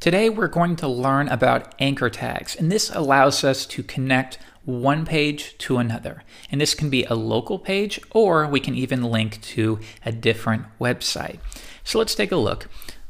Today we're going to learn about anchor tags, and this allows us to connect one page to another. And this can be a local page, or we can even link to a different website. So let's take a look.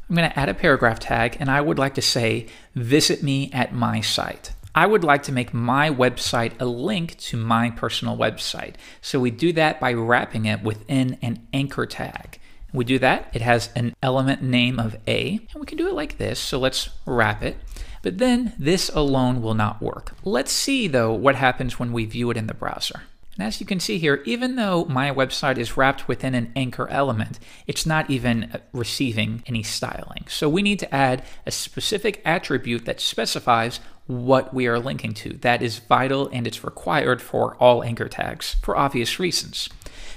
I'm going to add a paragraph tag, and I would like to say, visit me at my site. I would like to make my website a link to my personal website. So we do that by wrapping it within an anchor tag. We do that, it has an element name of A, and we can do it like this, so let's wrap it. But then this alone will not work. Let's see though what happens when we view it in the browser. And as you can see here, even though my website is wrapped within an anchor element, it's not even receiving any styling. So we need to add a specific attribute that specifies what we are linking to. That is vital and it's required for all anchor tags for obvious reasons.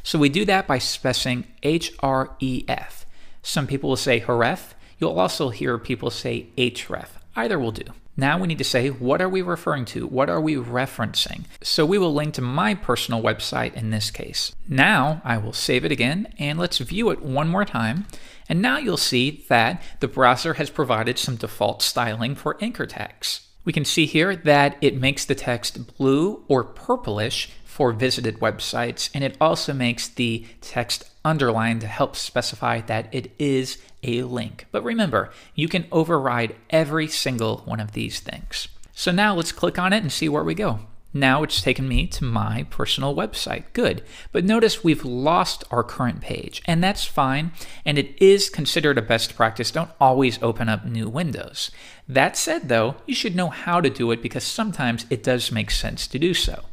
So we do that by specifying href. Some people will say href. You'll also hear people say href. Either will do. Now we need to say, what are we referring to? What are we referencing? So we will link to my personal website in this case. Now I will save it again and let's view it one more time. And now you'll see that the browser has provided some default styling for anchor tags. We can see here that it makes the text blue or purplish for visited websites, and it also makes the text underlined to help specify that it is a link. But remember, you can override every single one of these things. So now let's click on it and see where we go. Now it's taken me to my personal website. Good. But notice we've lost our current page, and that's fine. And it is considered a best practice. Don't always open up new windows. That said, though, you should know how to do it because sometimes it does make sense to do so.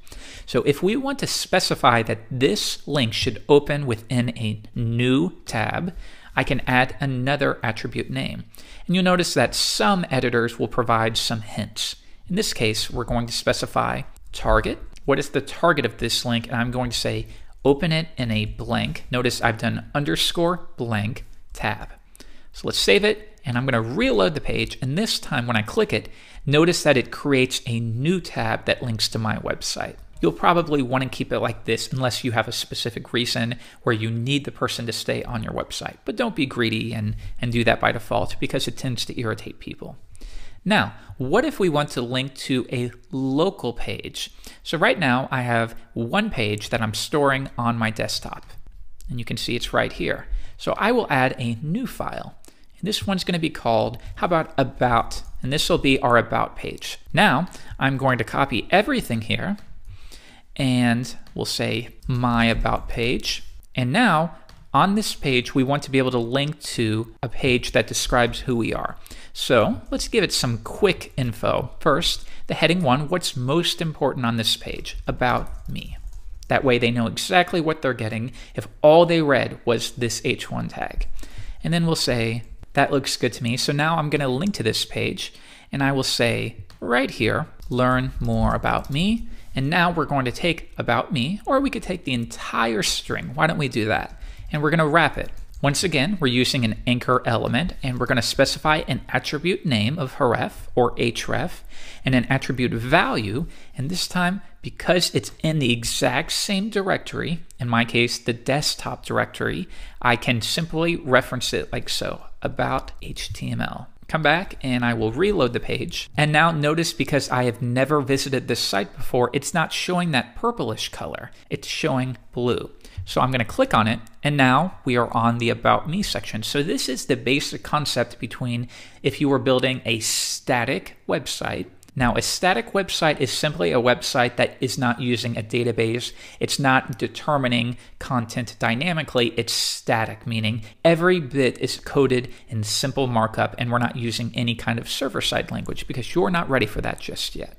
So if we want to specify that this link should open within a new tab, I can add another attribute name. And you'll notice that some editors will provide some hints. In this case, we're going to specify target. What is the target of this link? And I'm going to say, open it in a blank. Notice I've done underscore blank tab. So let's save it. And I'm going to reload the page. And this time when I click it, notice that it creates a new tab that links to my website. You'll probably want to keep it like this unless you have a specific reason where you need the person to stay on your website. But don't be greedy and do that by default because it tends to irritate people. Now, what if we want to link to a local page? So right now I have one page that I'm storing on my desktop, and you can see it's right here. So I will add a new file. This one's going to be called, how about, and this will be our about page. Now I'm going to copy everything here and we'll say my about page. And now on this page, we want to be able to link to a page that describes who we are. So let's give it some quick info. First, the heading one, what's most important on this page? About me. That way they know exactly what they're getting if all they read was this h1 tag. And then we'll say, that looks good to me. So now I'm going to link to this page and I will say right here, learn more about me. And now we're going to take about me, or we could take the entire string. Why don't we do that? And we're going to wrap it. Once again, we're using an anchor element and we're going to specify an attribute name of href or href and an attribute value. And this time, because it's in the exact same directory, in my case, the desktop directory, I can simply reference it like so, about HTML. Come back and I will reload the page. And now notice because I have never visited this site before, it's not showing that purplish color, it's showing blue. So I'm going to click on it and now we are on the About Me section. So this is the basic concept between if you were building a static website. Now a static website is simply a website that is not using a database. It's not determining content dynamically. It's static, meaning every bit is coded in simple markup and we're not using any kind of server-side language because you're not ready for that just yet.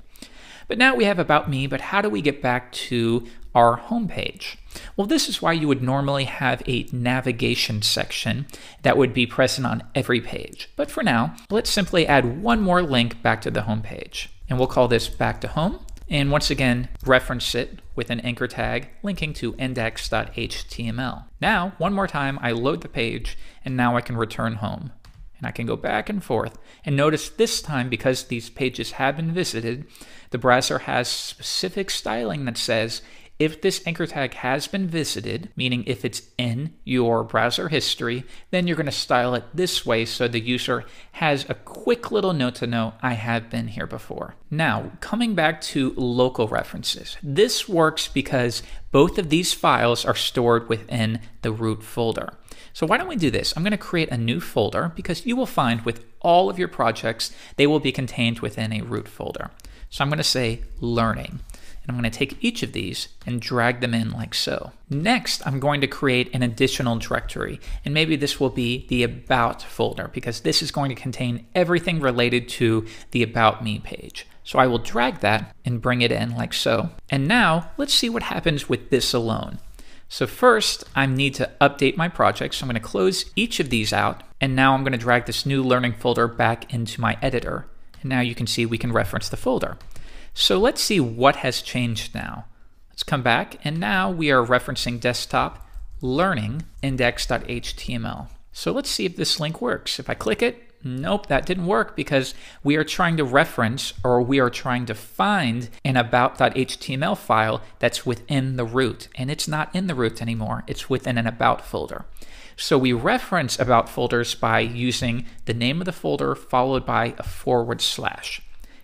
But now we have About Me, but how do we get back to our homepage? Well, this is why you would normally have a navigation section that would be present on every page. But for now, let's simply add one more link back to the homepage. And we'll call this back to home. And once again, reference it with an anchor tag linking to index.html. Now, one more time, I load the page and now I can return home. And I can go back and forth. And notice this time, because these pages have been visited, the browser has specific styling that says, if this anchor tag has been visited, meaning if it's in your browser history, then you're going to style it this way so the user has a quick little note to know I have been here before. Now, coming back to local references, this works because both of these files are stored within the root folder. So why don't we do this? I'm going to create a new folder because you will find with all of your projects, they will be contained within a root folder. So I'm going to say learning. And I'm going to take each of these and drag them in like so. Next, I'm going to create an additional directory, and maybe this will be the About folder because this is going to contain everything related to the About Me page. So I will drag that and bring it in like so. And now let's see what happens with this alone. So first, I need to update my project. So I'm going to close each of these out, and now I'm going to drag this new learning folder back into my editor. And now you can see we can reference the folder. So let's see what has changed now. Let's come back, and now we are referencing desktop learning index.html. So let's see if this link works. If I click it, nope, that didn't work because we are trying to reference, or we are trying to find an about.html file that's within the root, and it's not in the root anymore. It's within an About folder. So we reference About folders by using the name of the folder followed by a /.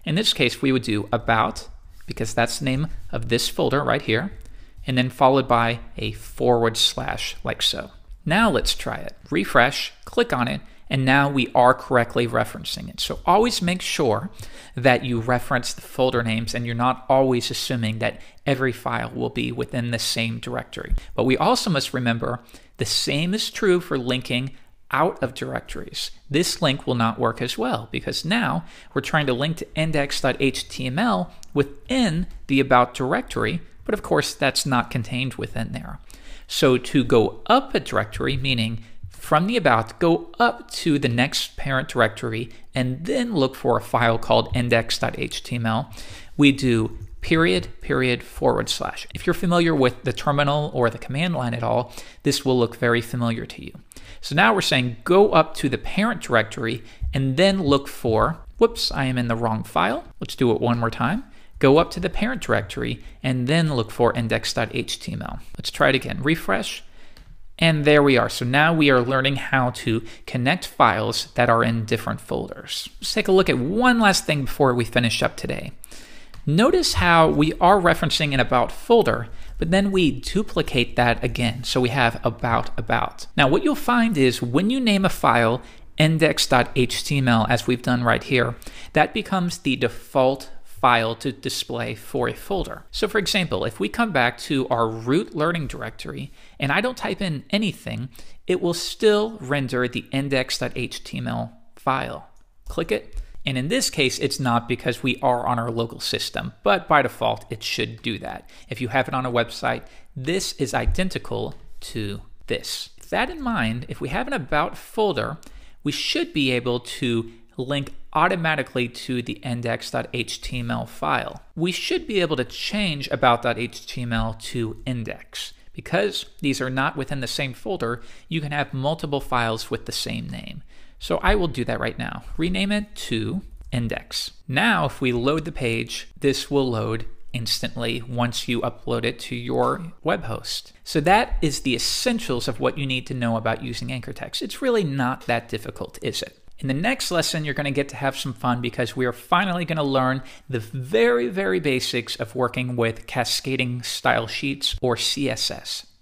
In this case, we would do About, because that's the name of this folder right here, and then followed by a / like so. Now let's try it. Refresh, click on it, and now we are correctly referencing it. So always make sure that you reference the folder names and you're not always assuming that every file will be within the same directory. But we also must remember the same is true for linking out of directories. This link will not work as well because now we're trying to link to index.html within the About directory, but of course that's not contained within there. So to go up a directory, meaning from the About, go up to the next parent directory and then look for a file called index.html, we do //. If you're familiar with the terminal or the command line at all, this will look very familiar to you. So now we're saying go up to the parent directory and then look for, whoops, I am in the wrong file. Let's do it one more time. Go up to the parent directory and then look for index.html. Let's try it again. Refresh. And there we are. So now we are learning how to connect files that are in different folders. Let's take a look at one last thing before we finish up today. Notice how we are referencing an About folder, but then we duplicate that again. So we have about. Now what you'll find is when you name a file index.html, as we've done right here, that becomes the default file to display for a folder. So for example, if we come back to our root learning directory and I don't type in anything, it will still render the index.html file. Click it. And in this case, it's not because we are on our local system, but by default, it should do that. If you have it on a website, this is identical to this. With that in mind, if we have an About folder, we should be able to link automatically to the index.html file. We should be able to change about.html to index. Because these are not within the same folder, you can have multiple files with the same name. So I will do that right now. Rename it to index. Now, if we load the page, this will load instantly once you upload it to your web host. So that is the essentials of what you need to know about using anchor text. It's really not that difficult, is it? In the next lesson, you're going to get to have some fun because we are finally going to learn the very, very basics of working with cascading style sheets or CSS.